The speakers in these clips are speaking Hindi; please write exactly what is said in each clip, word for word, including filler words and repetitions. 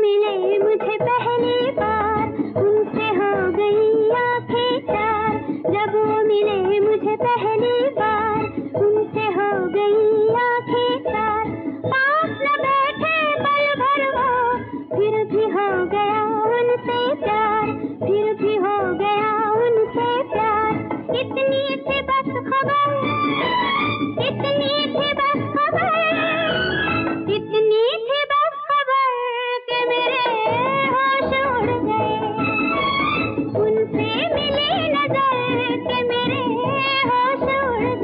मिले मुझे पहली बार, उनसे हो गई आंखें चार। जब वो मिले मुझे पहली बार, उनसे हो गई आंखें चार। पास न बैठे पल भर वो, फिर भी हो गया उनसे प्यार, फिर भी हो गया उनसे प्यार। इतनी थी बस खबर, इतनी थी बस खबर, इतनी थी बस खबर कि मेरे होश उड़ गए। उनसे मिली नजर कि मेरे होश उड़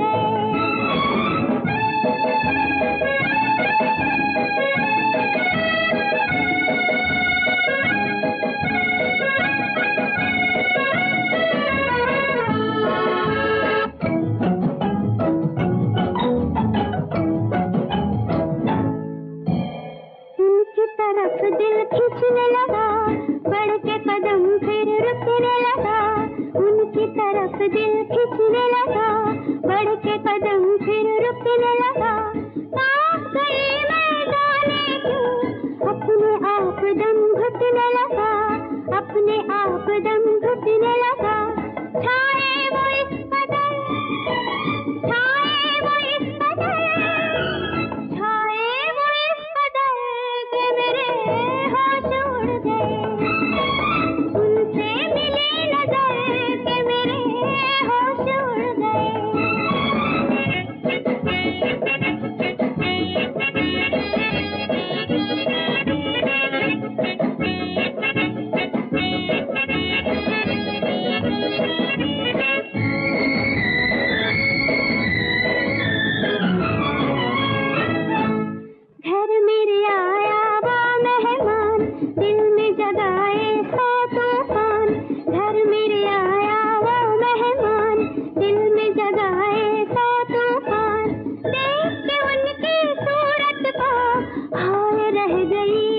दिल खींचने लगा, बढ़ के कदम फिर रुकने लगा। उनकी तरफ दिल खींचने लगा, बढ़ के कदम फिर रुकने लगा। कांप गई मैं जाने क्यों, अपने आप दम घुटने लगा, अपने आप दम घुटने लगा। छाए वो इस कदर, छाए वो इस कदर, छाए वो इस कदर कि मेरे होश उड़ गए। उनसे मिली नजर कि मेरे होश उड़ गए। घर मेरे आया वो मेहमान, दिल में जगाए सौ तूफान। घर मेरे आया वो मेहमान, दिल में जगाए सौ तूफान। देख के उनकी सूरत को हाय रह गई